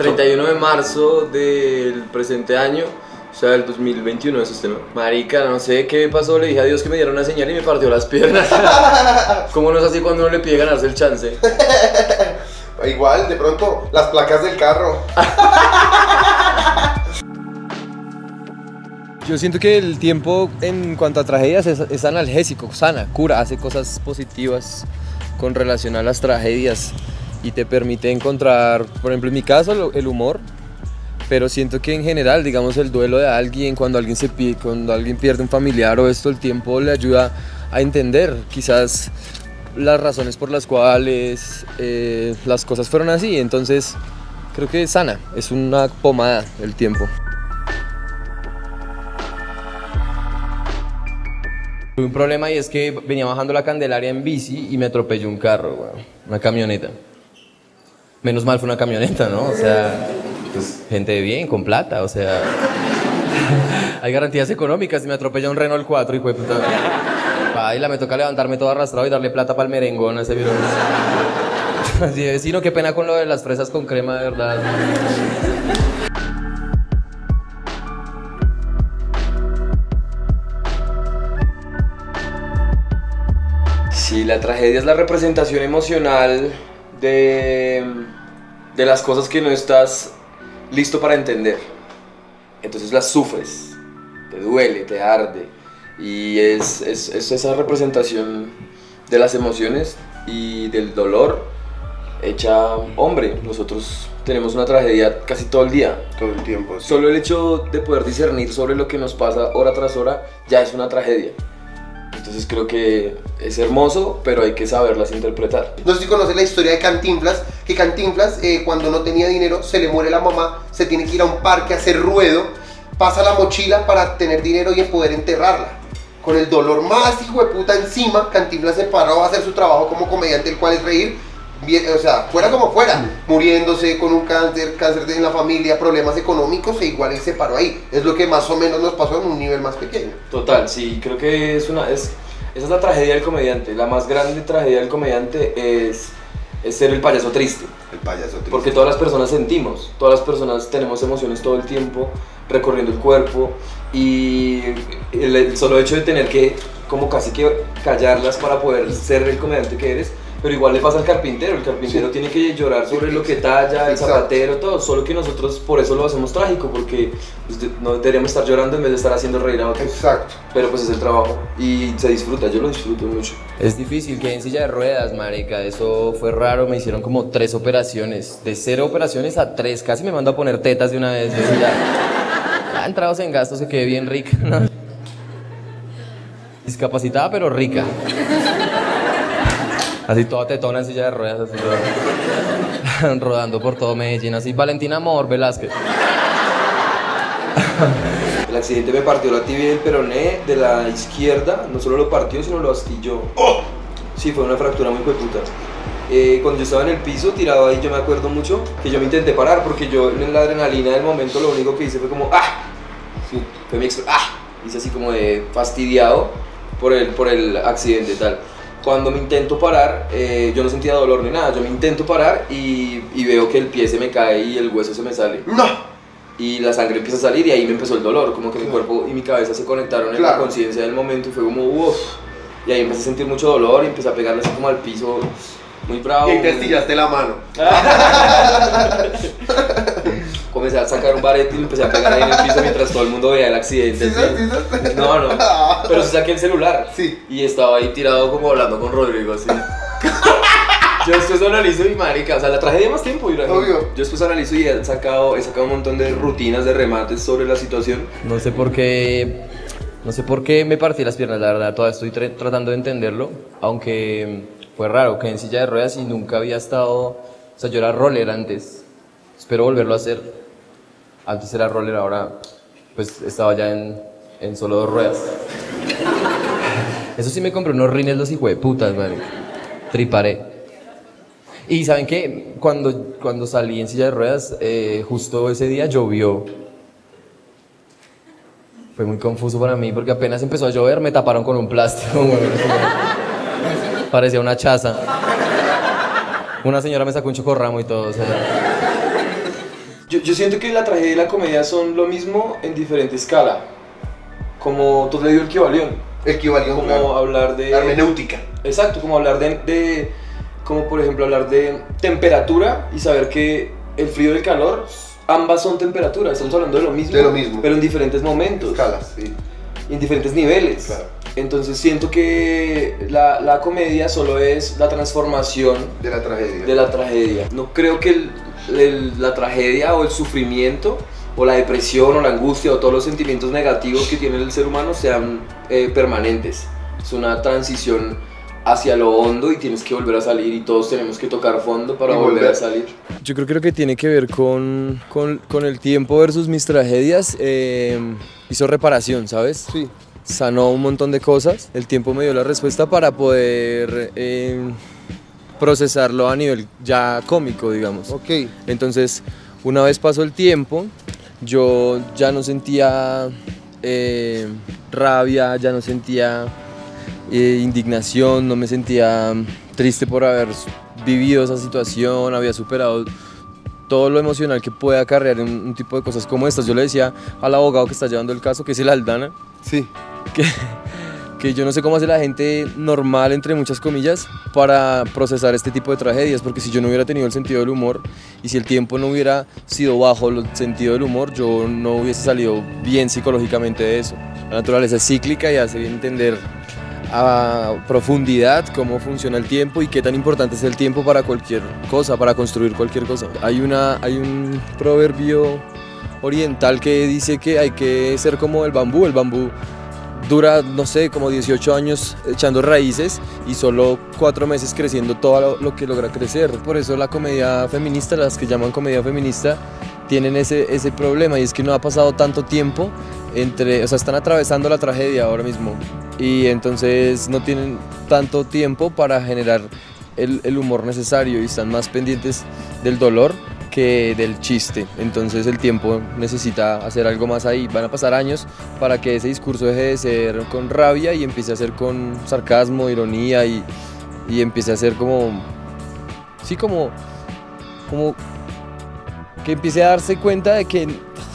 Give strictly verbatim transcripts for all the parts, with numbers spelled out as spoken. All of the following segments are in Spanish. treinta y uno de marzo del presente año, o sea, el dos mil veintiuno, eso es tema. Marica, no sé qué pasó, le dije a Dios que me diera una señal y me partió las piernas. ¿Cómo no es así cuando uno le pide ganarse el chance? Igual, de pronto, las placas del carro. Yo siento que el tiempo en cuanto a tragedias es, es analgésico, sana, cura, hace cosas positivas con relación a las tragedias y te permite encontrar, por ejemplo, en mi caso, el humor, pero siento que en general, digamos, el duelo de alguien, cuando alguien, se, cuando alguien pierde un familiar o esto, el tiempo le ayuda a entender quizás las razones por las cuales eh, las cosas fueron así, entonces creo que es sana, es una pomada el tiempo. Tuve un problema y es que venía bajando la Candelaria en bici y me atropelló un carro, bueno, una camioneta. Menos mal fue una camioneta, ¿no? O sea, pues, gente de bien, con plata, o sea... Hay garantías económicas y me atropelló un Renault cuatro, hijo de puta. Baila, me toca levantarme todo arrastrado y darle plata para el merengón a ese virón. Así de vecino, qué pena con lo de las fresas con crema, de verdad. Sí, la tragedia es la representación emocional de, de las cosas que no estás listo para entender. Entonces las sufres, te duele, te arde. Y es, es, es esa representación de las emociones y del dolor hecha hombre. Nosotros tenemos una tragedia casi todo el día. Todo el tiempo. Sí. Solo el hecho de poder discernir sobre lo que nos pasa hora tras hora ya es una tragedia. Entonces creo que es hermoso, pero hay que saberlas interpretar. No sé si conoces la historia de Cantinflas, que Cantinflas eh, cuando no tenía dinero se le muere la mamá, se tiene que ir a un parque a hacer ruedo, pasa la mochila para tener dinero y poder enterrarla. Con el dolor más hijo de puta encima, Cantinflas se paró a hacer su trabajo como comediante, el cual es reír, bien, o sea, fuera como fuera, muriéndose con un cáncer, cáncer en la familia, problemas económicos, e igual él se paró ahí. Es lo que más o menos nos pasó en un nivel más pequeño. Total, sí, creo que es una, es, esa es la tragedia del comediante. La más grande tragedia del comediante es, es ser el payaso triste. El payaso triste. Porque todas las personas sentimos, todas las personas tenemos emociones todo el tiempo, recorriendo el cuerpo, y el, el solo hecho de tener que como casi que callarlas para poder ser el comediante que eres, pero igual le pasa al carpintero, el carpintero sí. Tiene que llorar sobre lo que talla, el zapatero, todo, solo que nosotros por eso lo hacemos trágico, porque no deberíamos estar llorando en vez de estar haciendo reír a otros. Exacto. Pero pues es el trabajo y se disfruta, yo lo disfruto mucho. Es difícil, que en silla de ruedas, marica, eso fue raro, me hicieron como tres operaciones, de cero operaciones a tres, casi me mandó a poner tetas de una vez, yo ya, ya entrados en gastos, se quedé bien rica, ¿no? Discapacitada pero rica. Así toda tetona en silla de ruedas, así, rodando, rodando por todo Medellín, así Valentina Mor Velázquez. El accidente me partió la tibia y el peroné de la izquierda, no solo lo partió, sino lo astilló. ¡Oh! Sí, fue una fractura muy hueputa. Eh, cuando yo estaba en el piso, tirado ahí, yo me acuerdo mucho que yo me intenté parar, porque yo en la adrenalina del momento lo único que hice fue como ¡ah! Sí, fue mi ex... ¡ah! Hice así como de fastidiado por el, por el accidente tal. Cuando me intento parar, eh, yo no sentía dolor ni nada, yo me intento parar y, y veo que el pie se me cae y el hueso se me sale. ¡No! Y la sangre empieza a salir y ahí me empezó el dolor, como que mi cuerpo y mi cabeza se conectaron en claro. La conciencia del momento y fue como uff. Y ahí empecé a sentir mucho dolor y empecé a pegarle así como al piso, muy bravo. Y te estillaste la mano. Comencé a sacar un barete y me empecé a pegar ahí en el piso mientras todo el mundo veía el accidente. ¿Sí? ¿Sí? ¿Sí? No, no. Pero sí saqué el celular. Sí. Y estaba ahí tirado como hablando con Rodrigo, así. Yo después analizo y marica, o sea, la tragedia más tiempo. Y obvio. Yo después analizo y he sacado, he sacado un montón de rutinas, de remates sobre la situación. No sé por qué, no sé por qué me partí las piernas, la verdad. Todavía estoy tra tratando de entenderlo, aunque fue raro, que en silla de ruedas y nunca había estado, o sea, yo era roller antes. Espero volverlo a hacer. Antes era roller, ahora pues estaba ya en, en solo dos ruedas. Eso sí, me compré unos rines, los hijueputas, man. Triparé. Y ¿saben qué? Cuando, cuando salí en silla de ruedas, eh, justo ese día llovió. Fue muy confuso para mí porque apenas empezó a llover me taparon con un plástico. Parecía una chaza. Una señora me sacó un chocorramo y todo, o sea... Yo, yo siento que la tragedia y la comedia son lo mismo en diferente escala. Como tú le digo, el Kibalión. El Kibalión, como claro. hablar de... Hermenéutica. Exacto, como hablar de, de... Como por ejemplo hablar de temperatura y saber que el frío y el calor, ambas son temperatura. Estamos hablando de lo mismo. De lo mismo. Pero en diferentes momentos. Escalas, sí. En diferentes niveles. Claro. Entonces siento que la, la comedia solo es la transformación de la tragedia. De la tragedia. No creo que el, el, la tragedia o el sufrimiento o la depresión o la angustia o todos los sentimientos negativos que tiene el ser humano sean eh, permanentes. Es una transición hacia lo hondo y tienes que volver a salir y todos tenemos que tocar fondo para volver. volver a salir. Yo creo que lo que tiene que ver con, con, con el tiempo versus mis tragedias eh, hizo reparación, ¿sabes? Sí. Sanó un montón de cosas, el tiempo me dio la respuesta para poder eh, procesarlo a nivel ya cómico, digamos. Ok. Entonces, una vez pasó el tiempo, yo ya no sentía eh, rabia, ya no sentía eh, indignación, no me sentía triste por haber vivido esa situación, había superado todo lo emocional que puede acarrear en un tipo de cosas como estas. Yo le decía al abogado que está llevando el caso, que es el Aldana, sí. que, que yo no sé cómo hace la gente normal, entre muchas comillas, para procesar este tipo de tragedias, porque si yo no hubiera tenido el sentido del humor y si el tiempo no hubiera sido bajo el sentido del humor, yo no hubiese salido bien psicológicamente de eso. La naturaleza es cíclica y hace bien entender a profundidad cómo funciona el tiempo y qué tan importante es el tiempo para cualquier cosa, para construir cualquier cosa. Hay, una, hay un proverbio oriental que dice que hay que ser como el bambú. El bambú dura, no sé, como dieciocho años echando raíces y solo cuatro meses creciendo todo lo que logra crecer. Por eso la comedia feminista, las que llaman comedia feminista, tienen ese, ese problema, y es que no ha pasado tanto tiempo entre, o sea, están atravesando la tragedia ahora mismo y entonces no tienen tanto tiempo para generar el, el humor necesario y están más pendientes del dolor que del chiste. Entonces el tiempo necesita hacer algo más ahí. Van a pasar años para que ese discurso deje de ser con rabia y empiece a ser con sarcasmo, ironía y, y empiece a ser como... Sí, como... como que empiece a darse cuenta de que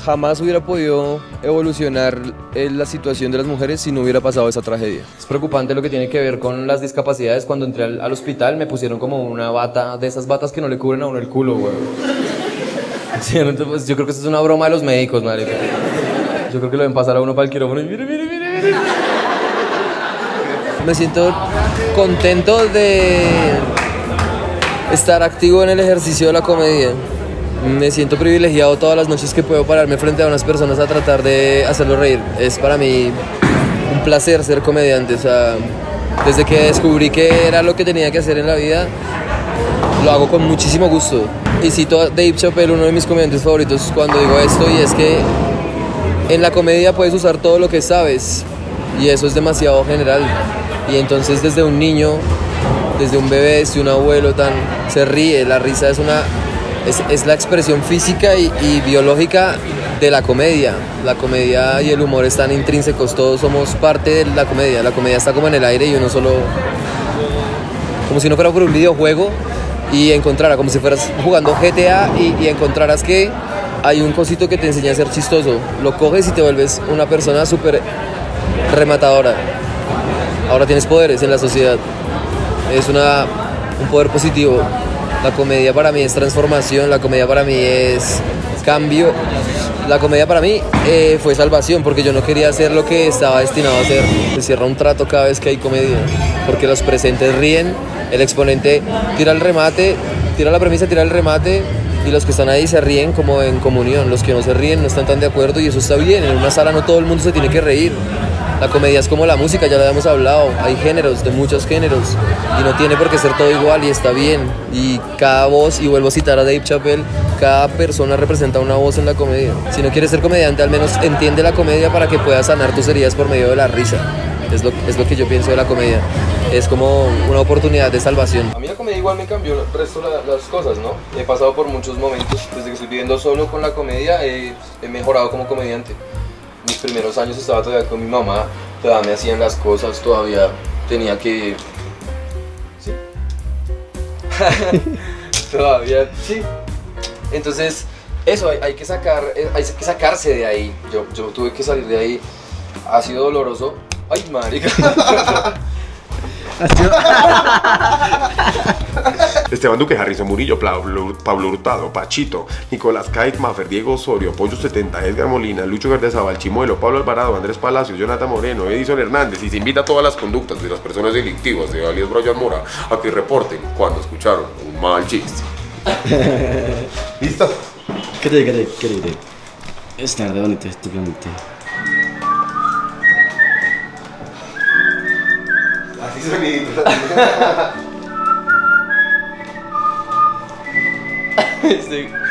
jamás hubiera podido evolucionar en la situación de las mujeres si no hubiera pasado esa tragedia. Es preocupante lo que tiene que ver con las discapacidades. Cuando entré al, al hospital me pusieron como una bata, de esas batas que no le cubren a uno el culo, güey. Sí, pues, yo creo que eso es una broma de los médicos, madre. Yo creo que lo ven pasar a uno para el quirófano y mire, mire, mire, mire. Me siento contento de estar activo en el ejercicio de la comedia. Me siento privilegiado todas las noches que puedo pararme frente a unas personas a tratar de hacerlo reír. Es para mí un placer ser comediante. O sea, desde que descubrí que era lo que tenía que hacer en la vida, lo hago con muchísimo gusto. Y cito a Dave Chappell, uno de mis comediantes favoritos, cuando digo esto, y es que en la comedia puedes usar todo lo que sabes, y eso es demasiado general. Y entonces desde un niño, desde un bebé, desde un abuelo, tan se ríe. La risa es una... Es, es la expresión física y, y biológica de la comedia. La comedia y el humor están intrínsecos, todos somos parte de la comedia. La comedia está como en el aire y uno solo... Como si no fuera por un videojuego y encontrara, como si fueras jugando G T A y, y encontraras que hay un cosito que te enseña a ser chistoso. Lo coges y te vuelves una persona súper rematadora. Ahora tienes poderes en la sociedad. Es una, un poder positivo. La comedia para mí es transformación, la comedia para mí es cambio. La comedia para mí eh, fue salvación, porque yo no quería hacer lo que estaba destinado a hacer. Se cierra un trato cada vez que hay comedia, porque los presentes ríen, el exponente tira el remate, tira la premisa, tira el remate, y los que están ahí se ríen como en comunión. Los que no se ríen no están tan de acuerdo y eso está bien. En una sala no todo el mundo se tiene que reír. La comedia es como la música, ya lo hemos hablado, hay géneros, de muchos géneros, y no tiene por qué ser todo igual y está bien. Y cada voz, y vuelvo a citar a Dave Chappell, cada persona representa una voz en la comedia. Si no quieres ser comediante, al menos entiende la comedia para que puedas sanar tus heridas por medio de la risa. Es lo, es lo que yo pienso de la comedia, es como una oportunidad de salvación. A mí la comedia igual me cambió el resto de la, las cosas, ¿no? He pasado por muchos momentos, desde que estoy viviendo solo con la comedia, he, he mejorado como comediante. Mis primeros años estaba todavía con mi mamá, todavía me hacían las cosas, todavía tenía que... ¿Sí? todavía, sí. Entonces, eso hay, hay, que sacar, hay que sacarse de ahí. Yo, yo tuve que salir de ahí. Ha sido doloroso. Ay, marica. Esteban Duque, Harrison Murillo, Pablo, Pablo Hurtado, Pachito, Nicolás Caitmafer, Diego Osorio, Pollo setenta, Edgar Molina, Lucho Gardeza, Balchimuelo, Pablo Alvarado, Andrés Palacio, Jonathan Moreno, Edison Hernández. Y se invita a todas las conductas de las personas delictivas de Alias Brayan Mora a que reporten cuando escucharon un mal chiste. ¿Listo? ¿Qué te diré? ¿Qué te diré? Es tarde, bonito, estúpidamente. Así sonidito. Así.